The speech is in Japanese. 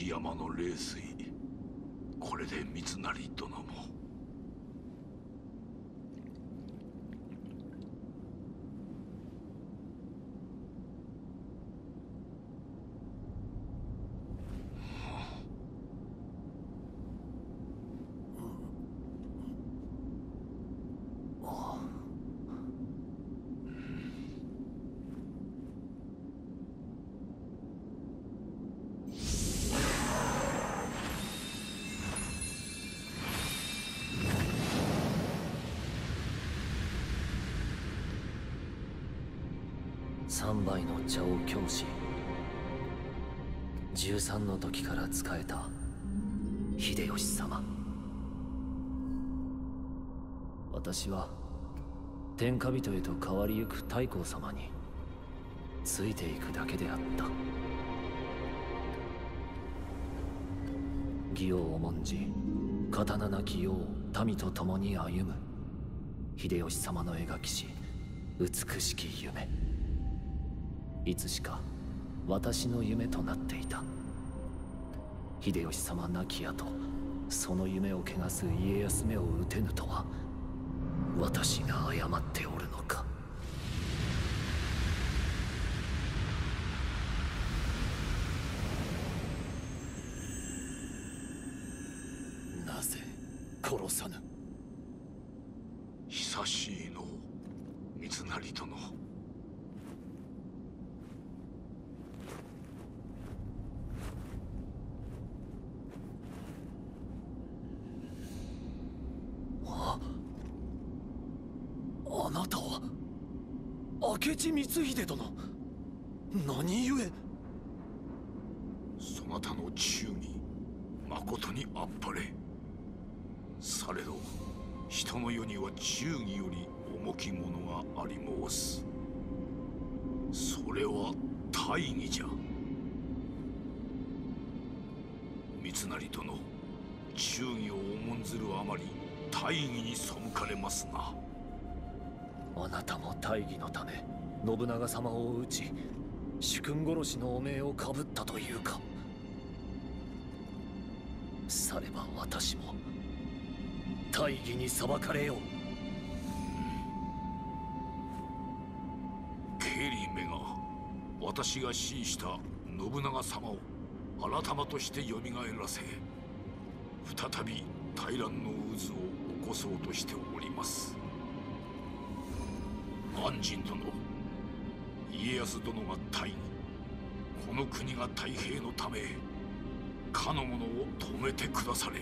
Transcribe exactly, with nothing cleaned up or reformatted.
滝山の霊水、これで三成殿も。さんばいの茶を供し、じゅうさんの時から仕えた秀吉様、私は天下人へと変わりゆく太閤様についていくだけであった。義を重んじ、刀なき世を民と共に歩む秀吉様の描きし美しき夢、いつしか私の夢となっていた。秀吉様亡き後、その夢を汚す家康めを討てぬとは、私が謝っておるのか。なぜ殺さぬ。久しいの、三成殿。明智光秀殿、何故そなたの忠義まことにあっぱれ。されど人の世には忠義より重きものがあり申す。それは大義じゃ。三成殿、忠義を重んずるあまり大義に背かれますな。あなたも大義のため信長様を討ち、主君殺しの汚名をかぶったというか。されば私も大義に裁かれよう。ケリめが私が信した信長様を改まとしてよみがえらせ、再び大乱の渦を起こそうとしております。安心殿、家康殿が大義、この国が太平のため、かの者を止めてくだされ。